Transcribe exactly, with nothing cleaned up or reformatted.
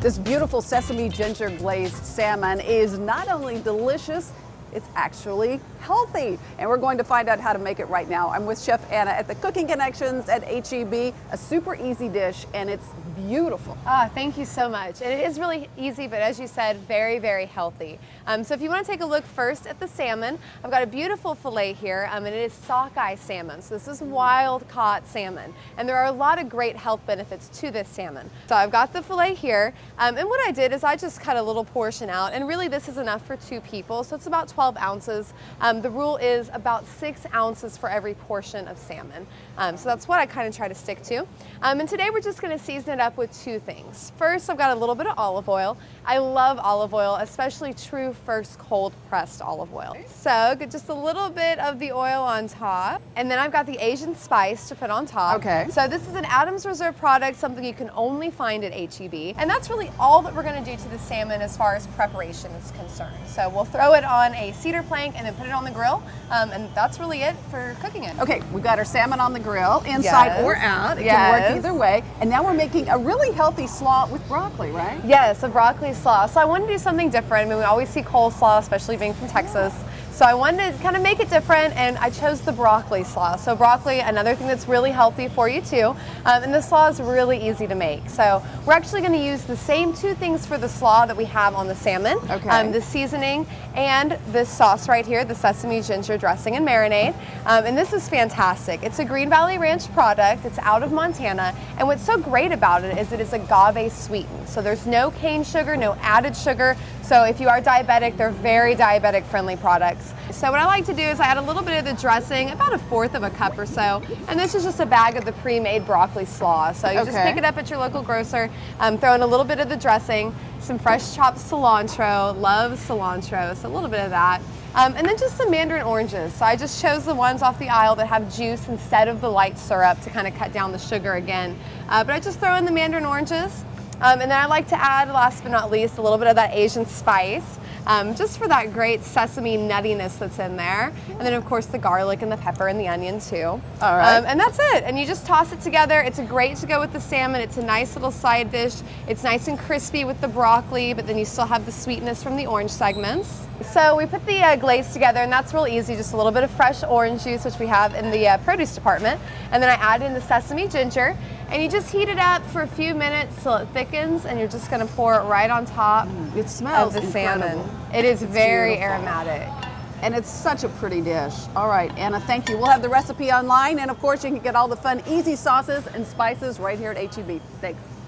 This beautiful sesame ginger glazed salmon is not only delicious, it's actually healthy. And we're going to find out how to make it right now. I'm with Chef Anna at the Cooking Connections at H E B, a super easy dish, and it's beautiful. Oh, thank you so much. And it is really easy, but as you said, very, very healthy. Um, so if you want to take a look first at the salmon, I've got a beautiful fillet here, um, and it is sockeye salmon. So this is wild caught salmon. And there are a lot of great health benefits to this salmon. So I've got the fillet here. Um, and what I did is I just cut a little portion out, and really this is enough for two people. So it's about twelve ounces. Um, the rule is about six ounces for every portion of salmon. Um, so that's what I kind of try to stick to. Um, and today we're just going to season it up with two things. First, I've got a little bit of olive oil. I love olive oil, especially true first cold pressed olive oil. So get just a little bit of the oil on top. And then I've got the Asian spice to put on top. Okay. So this is an Adams Reserve product, something you can only find at H E B. And that's really all that we're going to do to the salmon as far as preparation is concerned. So we'll throw it on a cedar plank and then put it on the grill, um, and that's really it for cooking it. Okay, we've got our salmon on the grill, inside yes. or out. It yes. can work either way. And now we're making a really healthy slaw with broccoli, right? Yes, a broccoli slaw. So I wanted to do something different. I mean, we always see coleslaw, especially being from Texas. Yeah. So I wanted to kind of make it different, and I chose the broccoli slaw. So broccoli, another thing that's really healthy for you too, um, and the slaw is really easy to make. So we're actually going to use the same two things for the slaw that we have on the salmon, okay. um, the seasoning and this sauce right here, the sesame ginger dressing and marinade, um, and this is fantastic. It's a Green Valley Ranch product. It's out of Montana, and what's so great about it is it is agave sweetened. So there's no cane sugar, no added sugar. So if you are diabetic, they're very diabetic friendly products. So what I like to do is I add a little bit of the dressing, about a fourth of a cup or so, and this is just a bag of the pre-made broccoli slaw. So you okay. just pick it up at your local grocer, um, throw in a little bit of the dressing, some fresh chopped cilantro, love cilantro, so a little bit of that. Um, and then just some mandarin oranges. So I just chose the ones off the aisle that have juice instead of the light syrup to kind of cut down the sugar again. Uh, but I just throw in the mandarin oranges. Um, and then I like to add, last but not least, a little bit of that Asian spice. Um, just for that great sesame nuttiness that's in there. And then of course the garlic and the pepper and the onion too. All right. Um, and that's it. And you just toss it together. It's great to go with the salmon. It's a nice little side dish. It's nice and crispy with the broccoli, but then you still have the sweetness from the orange segments. So we put the uh, glaze together, and that's real easy. Just a little bit of fresh orange juice, which we have in the uh, produce department. And then I add in the sesame ginger. And you just heat it up for a few minutes till it thickens, and you're just going to pour it right on top mm, it smells of the incredible. Salmon. It is it's very beautiful. Aromatic. And it's such a pretty dish. All right, Anna, thank you. We'll have the recipe online, and of course you can get all the fun, easy sauces and spices right here at H E B. Thanks.